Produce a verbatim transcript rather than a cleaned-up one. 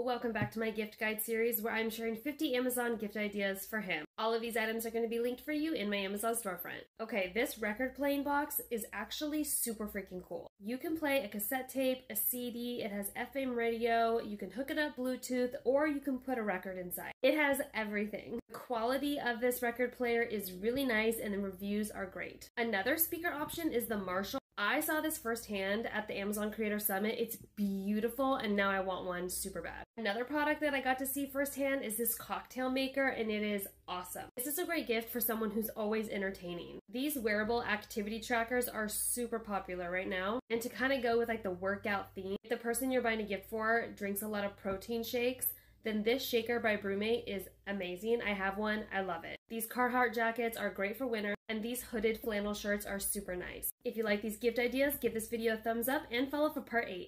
Welcome back to my gift guide series where I'm sharing fifty Amazon gift ideas for him. All of these items are going to be linked for you in my Amazon storefront. Okay, this record playing box is actually super freaking cool. You can play a cassette tape, a C D, it has F M radio, you can hook it up Bluetooth, or you can put a record inside. It has everything. The quality of this record player is really nice and the reviews are great. Another speaker option is the Marshall. I saw this firsthand at the Amazon Creator Summit. It's beautiful and now I want one super bad. Another product that I got to see firsthand is this cocktail maker and it is awesome. This is a great gift for someone who's always entertaining. These wearable activity trackers are super popular right now, and to kind of go with like the workout theme, if the person you're buying a gift for drinks a lot of protein shakes, then this shaker by Brewmate is amazing. I have one. I love it. These Carhartt jackets are great for winter, and these hooded flannel shirts are super nice. If you like these gift ideas, give this video a thumbs up and follow for part eight.